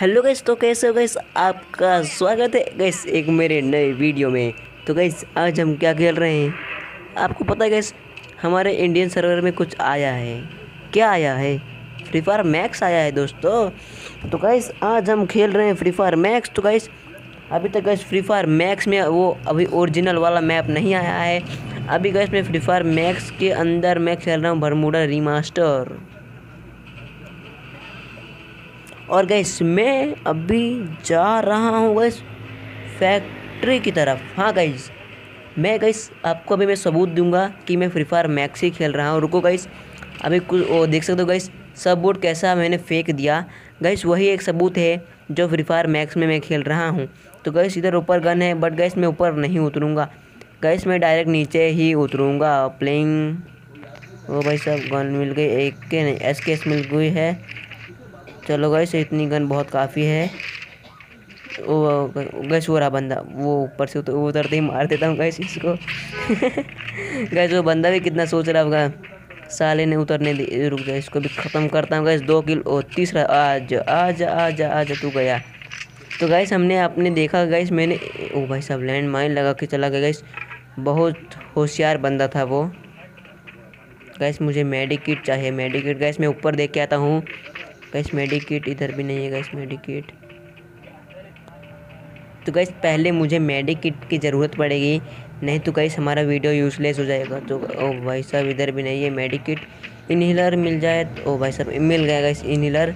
Hello guys, तो कैसे हो गाइस, आपका स्वागत है गाइस एक मेरे नए वीडियो में। तो गाइस आज हम क्या खेल रहे हैं आपको पता है गाइस, हमारे इंडियन सर्वर में कुछ आया है। क्या आया है? फ्री फायर मैक्स आया है दोस्तों। तो गाइस आज हम खेल रहे हैं फ्री फायर मैक्स। तो गाइस अभी तक गाइस फ्री फायर मैक्स में वो अभी ओरिजिनल वाला मैप नहीं आया है। अभी गाइस मैं फ्री फायर मैक्स के अंदर मैं खेल रहा हूँ बरमूडा रीमास्टर। और गाइस मैं अभी जा रहा हूँ गाइस फैक्ट्री की तरफ। हाँ गाइस, मैं गाइस आपको अभी मैं सबूत दूंगा कि मैं फ्री फायर मैक्स ही खेल रहा हूँ। रुको गाइस, अभी कुछ देख सकते हो गाइस सबूत कैसा मैंने फेंक दिया। गाइस वही एक सबूत है जो फ्री फायर मैक्स में मैं खेल रहा हूँ। तो गाइस इधर ऊपर गन है, बट गाइस मैं ऊपर नहीं उतरूँगा, गाइस मैं डायरेक्ट नीचे ही उतरूँगा। प्लेइंग, ओ भाई साहब गन मिल गई, एक के नहीं एसकेएस मिल गई है। चलो गाइस इतनी गन बहुत काफ़ी है। वो गाइस वो रहा बंदा, वो ऊपर से उतरते ही मार देता हूँ गाइस इसको। गाइस वो बंदा भी कितना सोच रहा होगा, साले ने उतरने दे। रुक जाए, इसको भी ख़त्म करता हूँ गाइस। 2 किल और तीसरा। आज आज आज आज तू गया। तो गाइस हमने आपने देखा गाइस, मैंने ओ भाई साहब लैंड माइन लगा के चला गया गाइस। बहुत होशियार बंदा था वो। गाइस मुझे मेडिकिट चाहिए, मेडिकिट गाइस मैं ऊपर देख के आता हूँ। गाइस मेडिकिट इधर भी नहीं है गाइस मेडिकिट। तो गाइस पहले मुझे मेडिकिट की ज़रूरत पड़ेगी, नहीं तो गाइस हमारा वीडियो यूजलेस हो जाएगा। तो ओ भाई साहब इधर भी नहीं है मेडिकिट। इनहेलर मिल जाए तो, ओ भाई साहब मिल गया गाइस इनहेलर।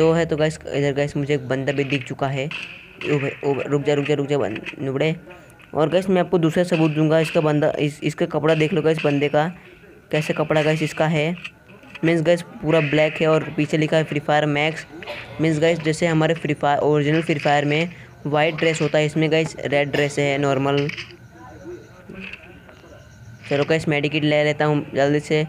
2 है तो गाइस इधर गाइस मुझे एक बंदा भी दिख चुका है। ओ भाई ओ रुक जा रुक जा रुक जा नुबड़े। और गाइस मैं आपको दूसरा सबूत दूंगा। इसका बंदा इसका कपड़ा देख लो गाइस, बंदे का कैसे कपड़ा गाइस इसका है। मीन्स गाइस पूरा ब्लैक है और पीछे लिखा है Free Fire Max. Means guys जैसे हमारे Free Fire original Free Fire में वाइट ड्रेस होता है, इसमें गाइस रेड ड्रेस है नॉर्मल। चलो गाइस मेडिकिट ले लेता हूँ जल्दी से।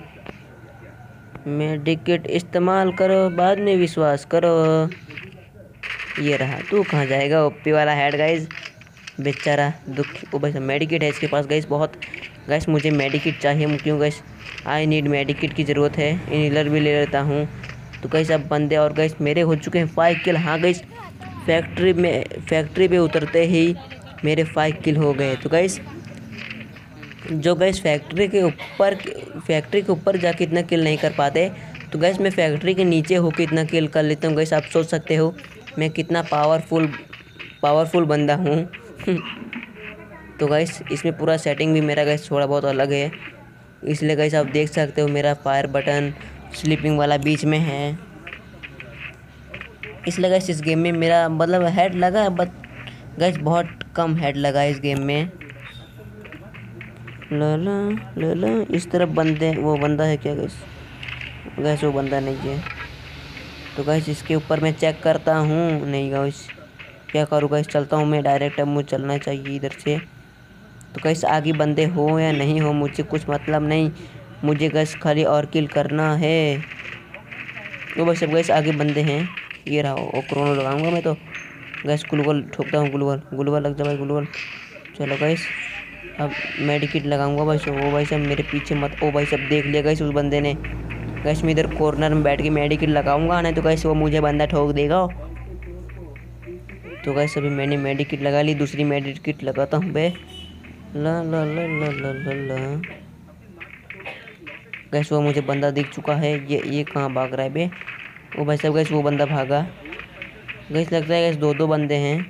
मेडिकिट इस्तेमाल करो, बाद में विश्वास करो। ये रहा, तू कहाँ जाएगा ओपी वाला हेड गाइस, बेचारा दुखी। ओ भाई साहब मेडिकिट है इसके पास गाइस बहुत। गाइस मुझे मेडिकिट चाहिए, क्यों गाइस आई नीड मेडिकिट की ज़रूरत है। इनहेलर भी ले लेता हूँ। तो गाइस अब बंदे और गाइस मेरे हो चुके हैं 5 किल। हाँ गाइस फैक्ट्री पे उतरते ही मेरे 5 किल हो गए। तो गाइस जो गाइस फैक्ट्री के ऊपर जाके इतना किल नहीं कर पाते, तो गाइस मैं फैक्ट्री के नीचे होकर इतना किल कर लेता हूँ गाइस। आप सोच सकते हो मैं कितना पावरफुल बंदा हूँ। तो गाइस इसमें पूरा सेटिंग भी मेरा गाइस थोड़ा बहुत अलग है, इसलिए गाइस आप देख सकते हो मेरा फायर बटन स्लीपिंग वाला बीच में है। इसलिए गाइस इस गेम में मेरा मतलब हेड लगा, बट गाइस बहुत कम हेड लगा इस गेम में। ला इस तरफ बंदे, वो बंदा है क्या गाइस? गाइस वो बंदा नहीं है। तो गाइस इसके ऊपर मैं चेक करता हूँ। नहीं गाइस क्या करूँ गाइस, चलता हूँ मैं डायरेक्ट। अब मुझे चलना चाहिए इधर से। तो गाइस आगे बंदे हो या नहीं हो मुझे कुछ मतलब नहीं, मुझे गाइस खाली और किल करना है। तो भाई सब गाइस आगे बंदे हैं। ये रहा, और क्रोनो लगाऊंगा मैं तो गाइस। ग्लूगल ठोकता हूँ, ग्लूगल लग जा भाई ग्लूगल। चलो गाइस अब मेडिकिट लगाऊंगा भाई। ओ भाई सब मेरे पीछे मत। ओ भाई सब देख लिया गाइस उस बंदे ने। गाइस मैं इधर कॉर्नर में बैठ के मेडिकिट लगाऊंगा, नहीं तो गाइस वो मुझे बंदा ठोक देगा। तो गाइस अभी मैंने मेडिकिट लगा ली, दूसरी मेडिकिट लगाता हूँ भाई। ला ला ला ला ला ला ला गाइस वो मुझे बंदा दिख चुका है। ये कहाँ भाग रहा है बे? वो भाई साहब गाइस वो बंदा भागा। गाइस लगता है गाइस 2-2 बंदे हैं।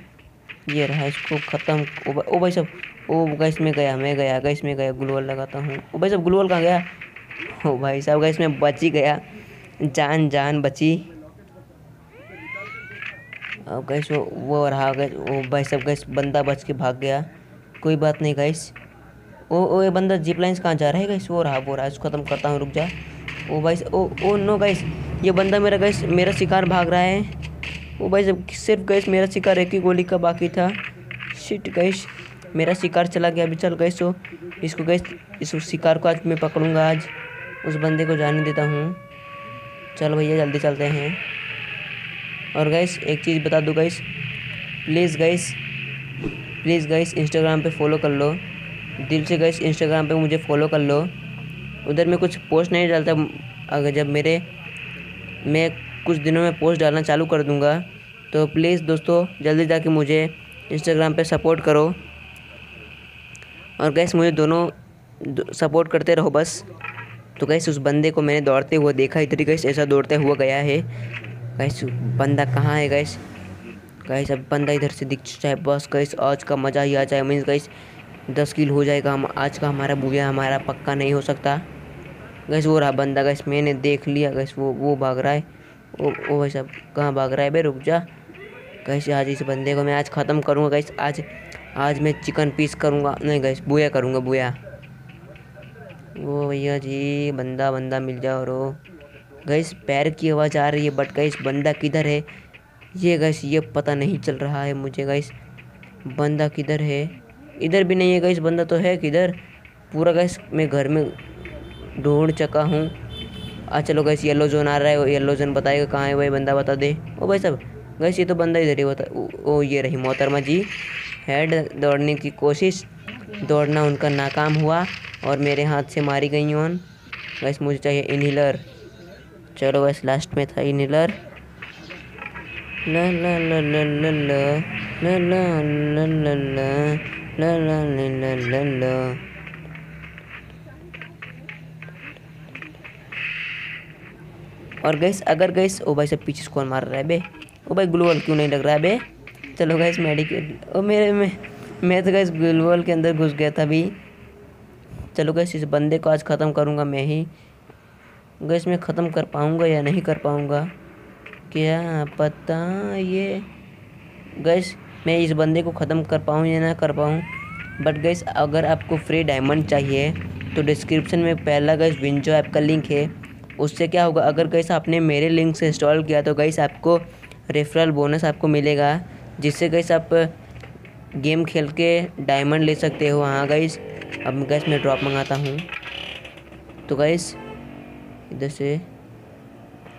ये रहा, इसको ख़त्म। ओ भाई साहब, ओ गाइस मैं गया गाइस मैं गया। ग्लूवॉल लगाता हूँ। ओ भाई साहब ग्लूवॉल कहाँ गया? ओ भाई साहब गाइस मैं बच ही गया, जान बची। अब गाइस वो रहा गाइस। ओ भाई साहब गाइस बंदा बच के भाग गया, कोई बात नहीं गाइस। ओ ये बंदा जीप लाइन्स कहाँ जा रहा है गाइस? वो रहा इसको ख़त्म करता हूँ, रुक जा। ओ भाई ओ नो गाइस, ये बंदा मेरा शिकार भाग रहा है। ओ भाई जब सिर्फ गाइस मेरा शिकार एक ही गोली का बाकी था। शिट गाइस मेरा शिकार चला गया अभी। चल गाइस तो इसको गाइस इस शिकार को आज मैं पकड़ूंगा, आज उस बंदे को जाने देता हूँ। चलो भैया जल्दी चलते हैं। और गाइस एक चीज़ बता दूँ गाइस, प्लीज़ गाइस इंस्टाग्राम पे फॉलो कर लो दिल से। गाइस इंस्टाग्राम पे मुझे फॉलो कर लो, उधर मैं कुछ पोस्ट नहीं डालता। अगर जब मैं कुछ दिनों में पोस्ट डालना चालू कर दूंगा तो प्लीज़ दोस्तों जल्दी जाके मुझे इंस्टाग्राम पे सपोर्ट करो और गैस मुझे दोनों सपोर्ट करते रहो बस। तो गैस उस बंदे को मैंने दौड़ते हुए देखा, इधर गैस ऐसा दौड़ते हुआ गया है। गैस बंदा कहाँ है गैस? गैस अब बंदा इधर से दिख जाए बस गैस, आज का मज़ा ही आ जाए। मीन्स गैस 10 किल हो जाएगा हम आज का, हमारा बुआ हमारा पक्का नहीं हो सकता। गैस वो रहा बंदा गैस, मैंने देख लिया गैस, वो भाग रहा है। ओ भाई साहब कहाँ भाग रहा है बे, रुक जा। गैस आज इस बंदे को मैं आज ख़त्म करूँगा गैस, आज मैं चिकन पीस करूँगा, नहीं गैस बुआ करूँगा बुआ। वो भैया जी बंदा मिल जाओ रो। गैस पैर की आवाज़ आ रही है बट गैस बंदा किधर है ये गैस ये पता नहीं चल रहा है मुझे। गैस बंदा किधर है? इधर भी नहीं है गैस, बंदा तो है किधर? पूरा गैस मैं घर में ढूंढ चुका हूँ। चलो गैस येलो जोन आ रहा है, येलो जोन बताएगा कहाँ है भाई बंदा, बता दे। ओ भाई साहब गैस ये तो बंदा इधर ही बता। ओ ये रही मोहतरमा जी, हेड दौड़ने की कोशिश, दौड़ना उनका नाकाम हुआ और मेरे हाथ से मारी गई ऑन। गैस मुझे चाहिए इनहेलर, चलो गैस लास्ट में था इनहेलर। ला ला ला ला ला ला ला ला ला ला ला ला ला ला ला। और गैस अगर गैस, ओ भाई सब पीछे स्कॉन मार रहा है बे। ओ भाई ग्लूवॉल क्यों नहीं लग रहा है बे? चलो गैस मेडिकेट, ओ मेरे मैं तो गैस ग्लूवॉल के अंदर घुस गया था अभी। चलो गैस इस बंदे को आज ख़त्म करूँगा मैं ही। गैस मैं ख़त्म कर पाऊँगा या नहीं कर पाऊँगा क्या पता। ये गैस मैं इस बंदे को ख़त्म कर पाऊँ या ना कर पाऊँ। बट गैस अगर आपको फ्री डायमंड चाहिए तो डिस्क्रिप्शन में पहला गैस विंजो ऐप का लिंक है। उससे क्या होगा, अगर गैस आपने मेरे लिंक से इंस्टॉल किया तो गैस आपको रेफरल बोनस आपको मिलेगा, जिससे गैस आप गेम खेल के डायमंड ले सकते हो। हाँ गैस अब गैस मैं ड्रॉप मंगाता हूँ। तो गैस इधर से,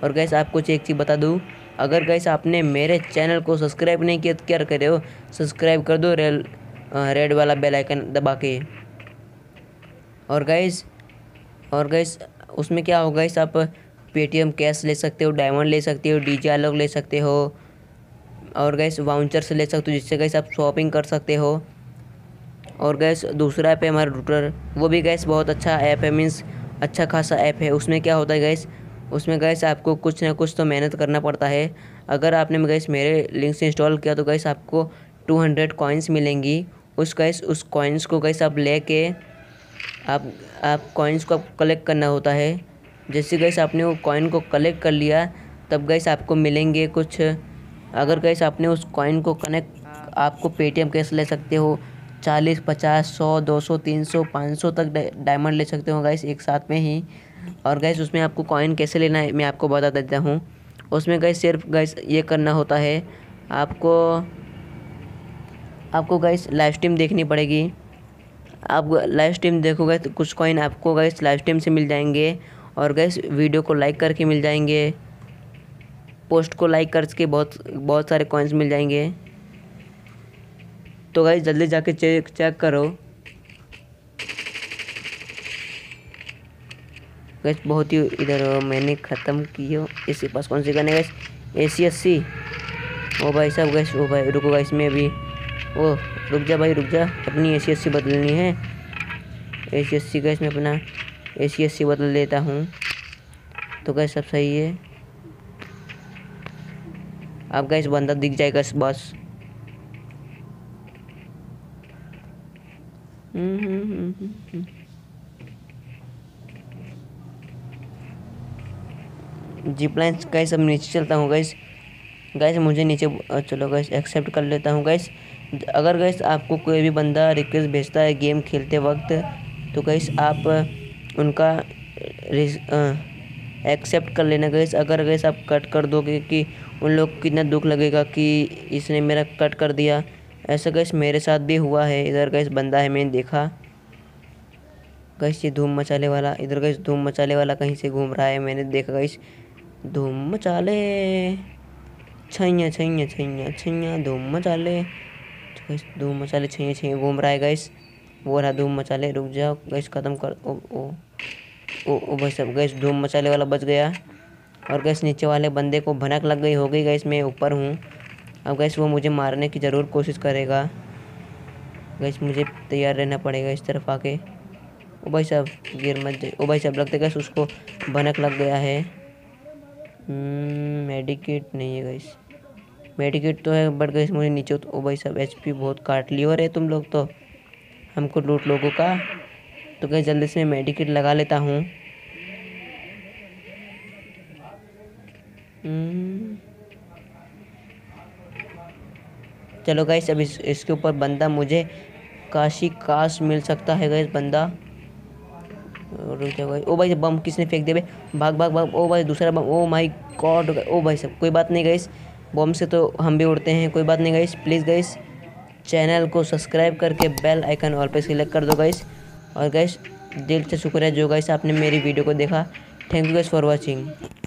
और गैस आपको एक चीज़ बता दूँ, अगर गैस आपने मेरे चैनल को सब्सक्राइब नहीं किया तो क्या कर रहे हो, सब्सक्राइब कर दो रेड वाला बेल आइकन दबा के। और गैस उसमें क्या होगा, इस आप पेटीएम कैश ले सकते हो, डायमंड ले सकते हो, डीजे आलोक ले सकते हो और गैस वाउचर से ले सकते हो, जिससे गैस आप शॉपिंग कर सकते हो। और गैस दूसरा ऐप है हमारा रूटर, वो भी गैस बहुत अच्छा ऐप है, मीन्स अच्छा खासा ऐप है। उसमें क्या होता है गैस, उसमें गैस आपको कुछ ना कुछ तो मेहनत करना पड़ता है। अगर आपने गैस मेरे लिंक से इंस्टॉल किया तो गैस आपको 200 कॉइन्स मिलेंगी। उस कॉइन्स को गैस आप ले के आप कॉइन्स को कलेक्ट करना होता है। जैसे गैस आपने वो कॉइन को कलेक्ट कर लिया तब गैस आपको मिलेंगे कुछ। अगर गैस आपने उस कॉइन को कनेक्ट, आपको पेटीएम कैश ले सकते हो, 40 50 100 200 300 500 तक डायमंड ले सकते हो गैस एक साथ में ही। और गैस उसमें आपको कॉइन कैसे लेना है मैं आपको बता देता हूँ। उसमें गैस सिर्फ गैस ये करना होता है, आपको गैस लाइव स्ट्रीम देखनी पड़ेगी। आप लाइव स्ट्रीम देखोगे तो कुछ कॉइन आपको गैस लाइव स्ट्रीम से मिल जाएंगे और गैस वीडियो को लाइक करके मिल जाएंगे, पोस्ट को लाइक करके बहुत सारे कॉइन्स मिल जाएंगे। तो गैस जल्दी जाके चेक करो। गैस बहुत ही इधर मैंने ख़त्म किया। इसके पास कौन सी गन है गैस? AC-80। ओ भाई साहब गैस, ओ भाई रुको गैस मैं अभी, ओ रुक जा भाई रुक जा, अपनी AC-80 बदलनी है। AC-80 गैस मैं अपना AC-80 बदल देता हूँ। तो गैस सब सही है। अब गैस बंदा दिख जाएगा बस। जिपलाइन गैस अब नीचे चलता हूँ गैस मुझे नीचे, चलो गैस एक्सेप्ट कर लेता हूँ गैस। अगर गैस आपको कोई भी बंदा रिक्वेस्ट भेजता है गेम खेलते वक्त तो गैस आप उनका एक्सेप्ट कर लेना गैस। अगर गैस आप कट कर दोगे कि उन लोग कितना दुख लगेगा कि इसने मेरा कट कर दिया, ऐसा गैस मेरे साथ भी हुआ है। इधर गैस बंदा है मैंने देखा गैस, ये धूम मचाले वाला, इधर गैस धूम मचाले वाला कहीं से घूम रहा है मैंने देखा गैस। धूम मचाले छैया छैया छैया छैया धूम मचाले, गैस धूम मचाले छैया छैया घूम रहा है गैस। वो रहा धूम मचाले, रुक जाओ गैस ख़त्म कर। ओ ओ ओ ओ भाई साहब गैस धूम मचाले वाला बच गया। और गैस नीचे वाले बंदे को भनक लग गई होगी गैस, मैं ऊपर हूँ अब गैस वो मुझे मारने की ज़रूर कोशिश करेगा। गैस मुझे तैयार रहना पड़ेगा इस तरफ आके। ओ भाई साहब गिर मत जाए। ओ भाई साहब लगता है गैस उसको भनक लग गया है। मेडिकेट नहीं है गैस, मेडिकेट तो है बट गैस मुझे नीचे। ओ भाई साहब HP बहुत काट ली हो रहे तुम लोग तो हमको लूट लोगों का। तो गैस जल्दी से मैं मेडिकेट लगा लेता हूँ। चलो गैस अब इसके ऊपर बंदा मुझे काशी काश मिल सकता है गैस बंदा। रुक जाओ गैस। ओ भाई बम किसने फेंक दिया भाई? भाग भाग भाग। ओ भाई दूसरा बम। Oh my God. ओ भाई सब कोई बात नहीं गैस, बम से तो हम भी उड़ते हैं, कोई बात नहीं गैस। प्लीज़ गैस चैनल को सब्सक्राइब करके बेल आइकन ऑल पे सिलेक्ट कर दो गैस। और गैस दिल से शुक्रिया जो गैस आपने मेरी वीडियो को देखा। Thank you guys for watching.